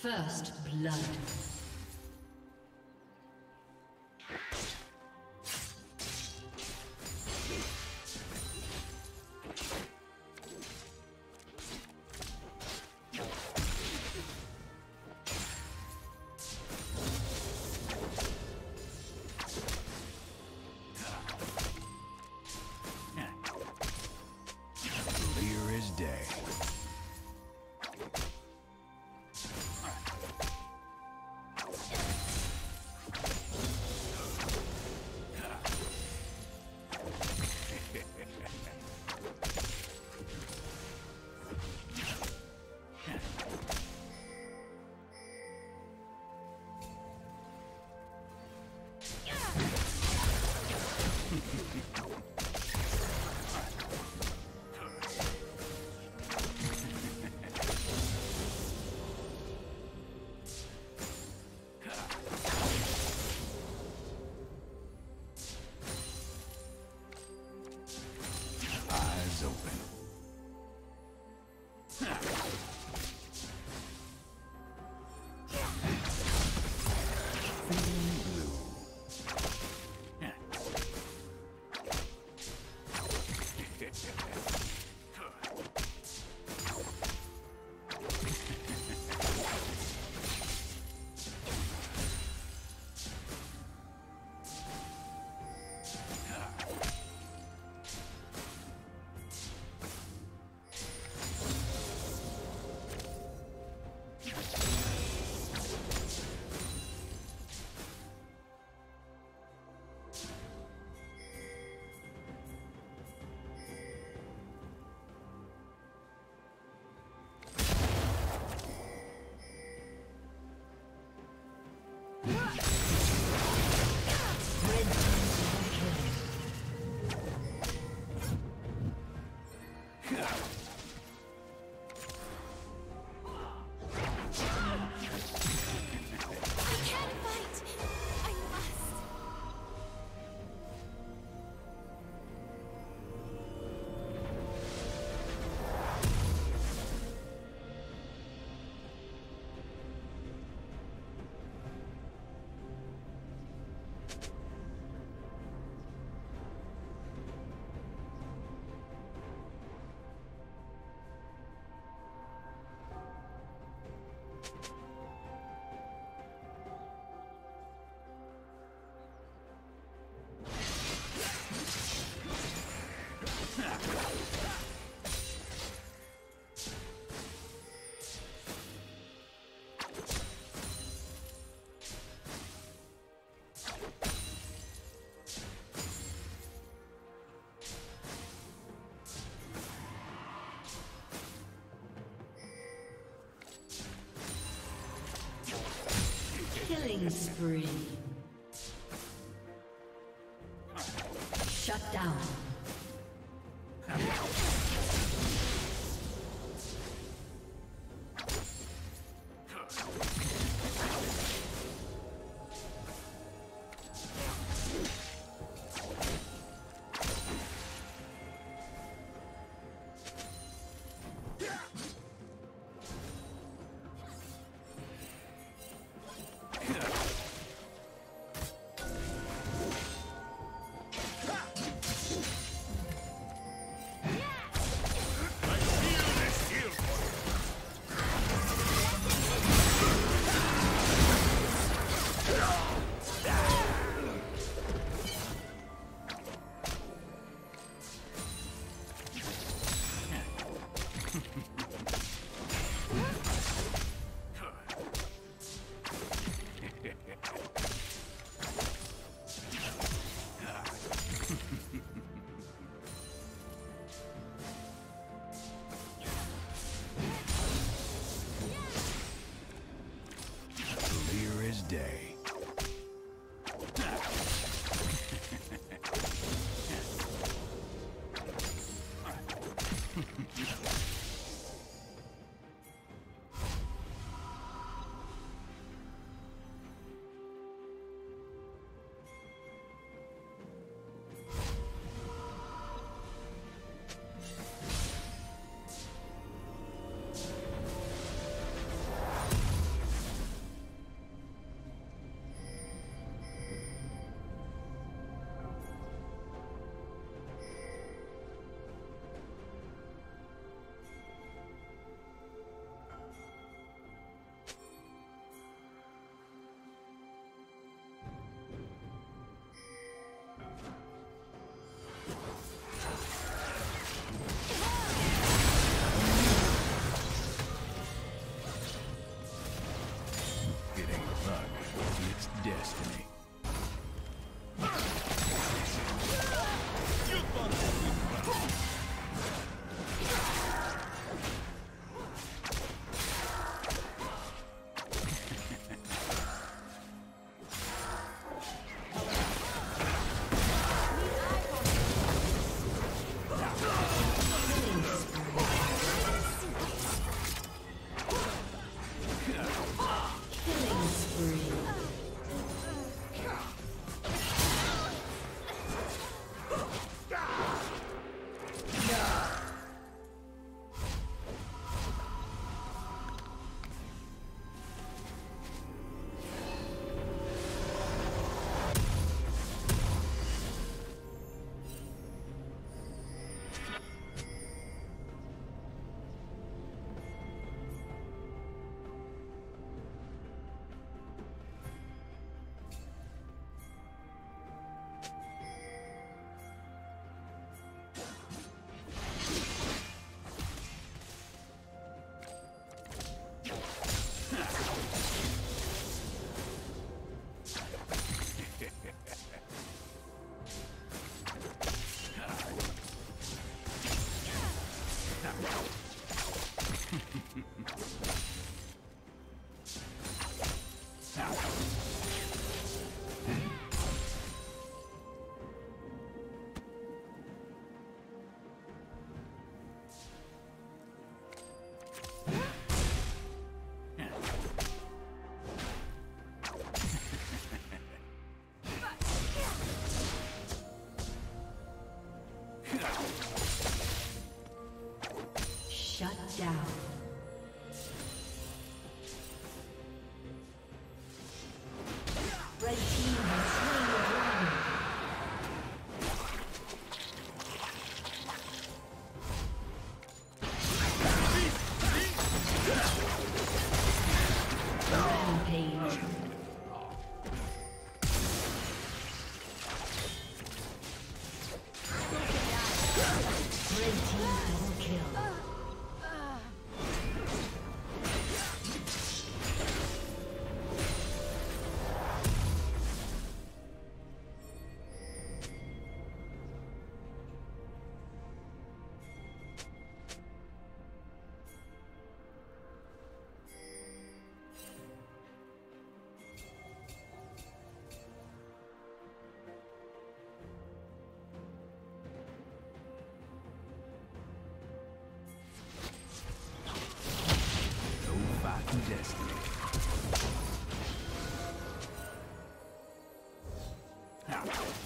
First blood. Killing spree. Shut down. destiny. Dominating.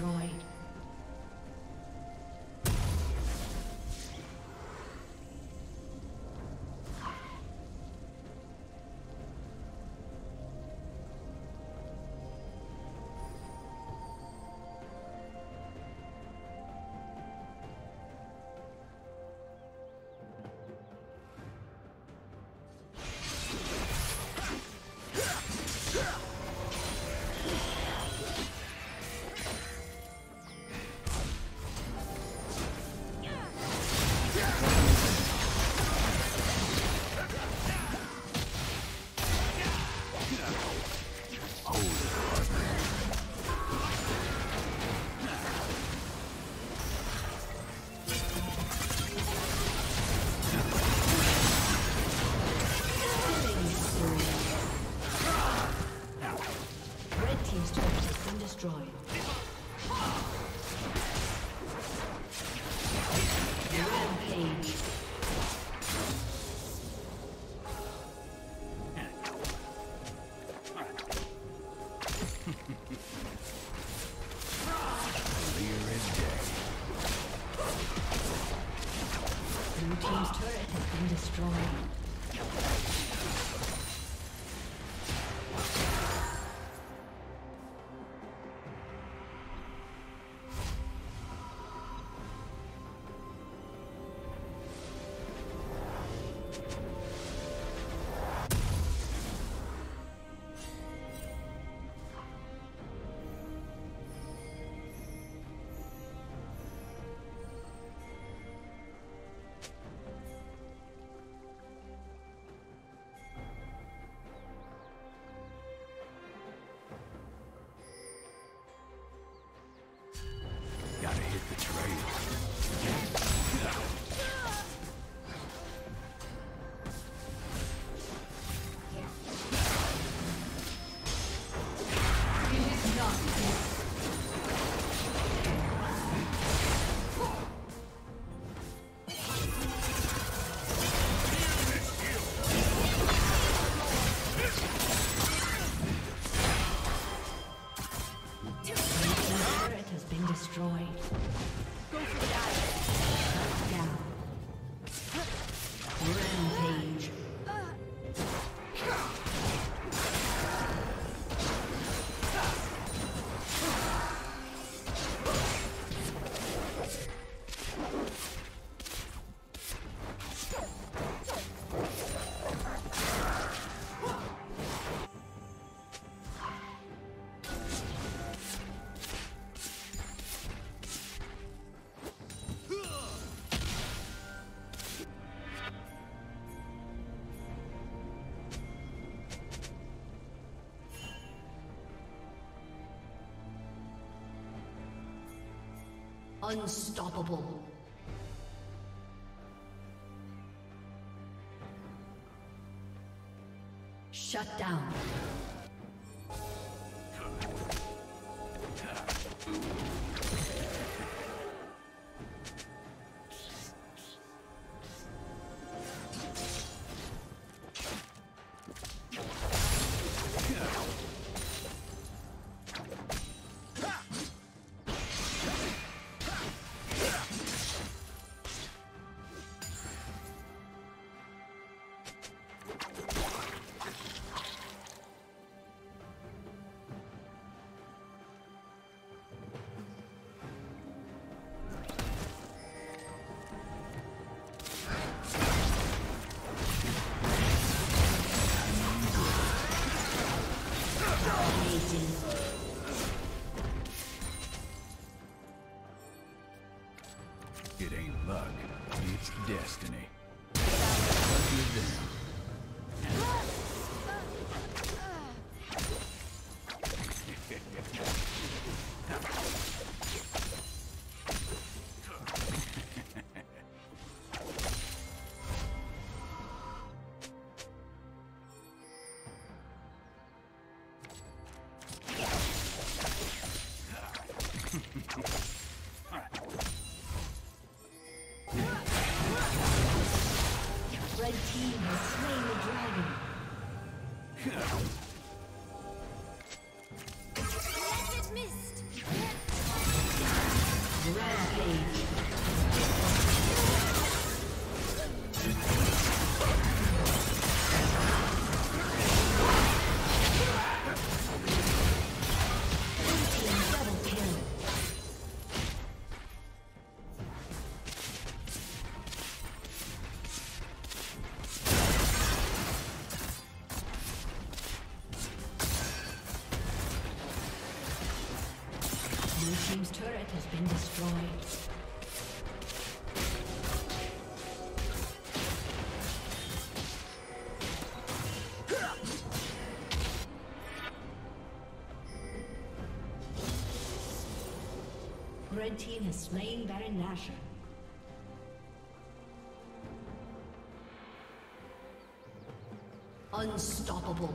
destroyed. Unstoppable. Shut down. It ain't luck, it's destiny. Missed. Has been destroyed. Red team has slain Baron Nashor. Unstoppable.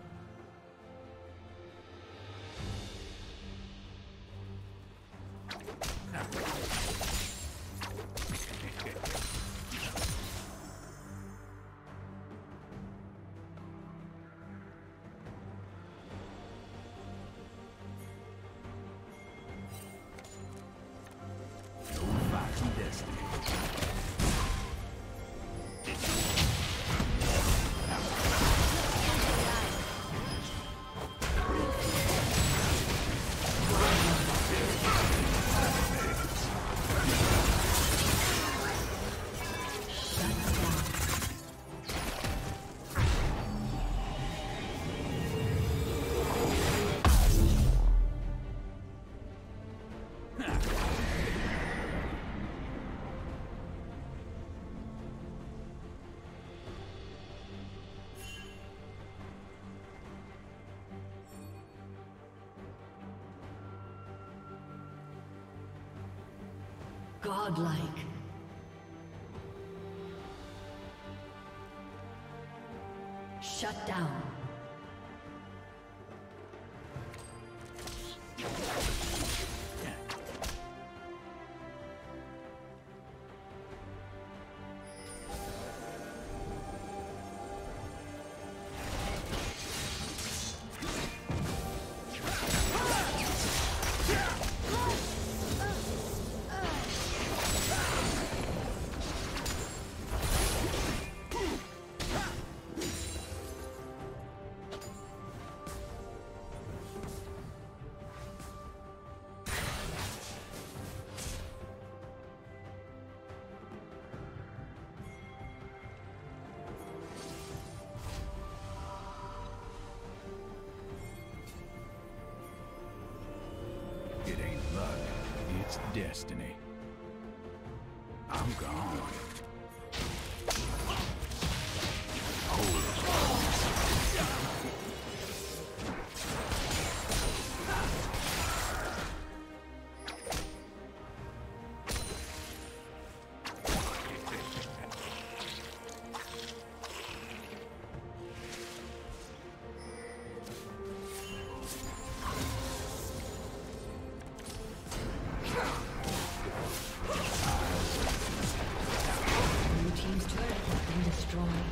Godlike. Shut down. Destiny. I'm gone. Blue team's turret has been destroyed.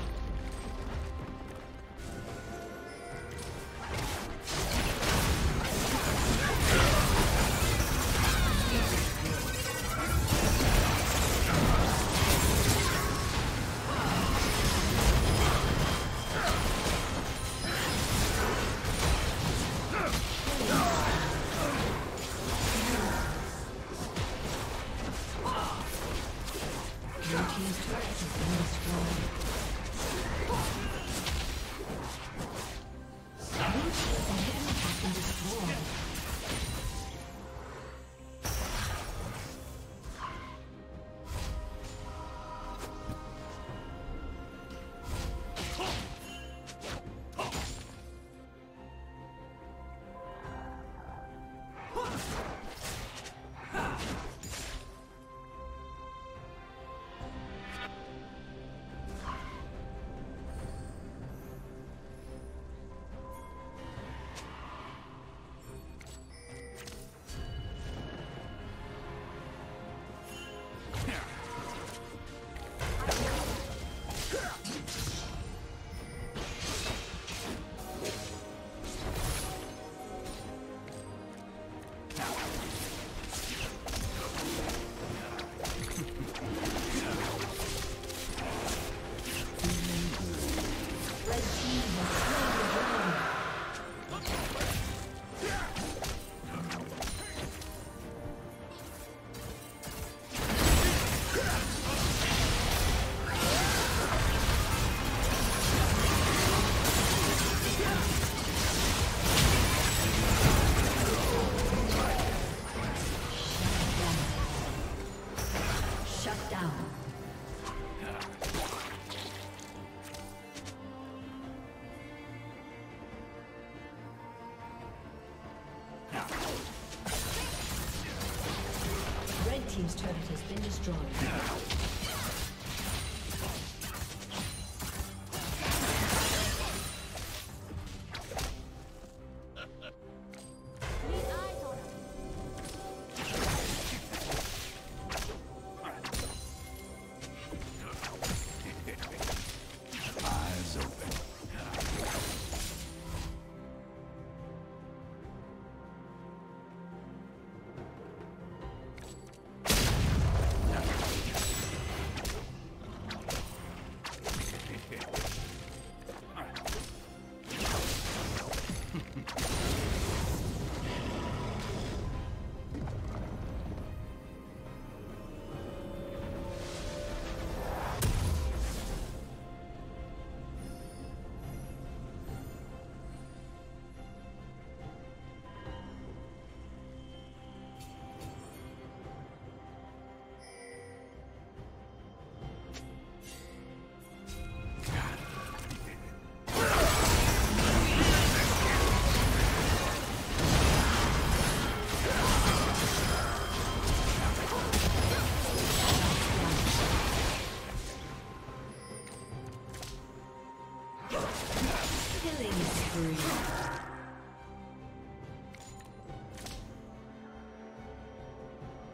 team's turret has been destroyed.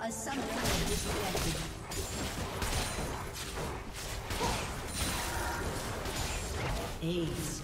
A summoner has disconnected. Ace.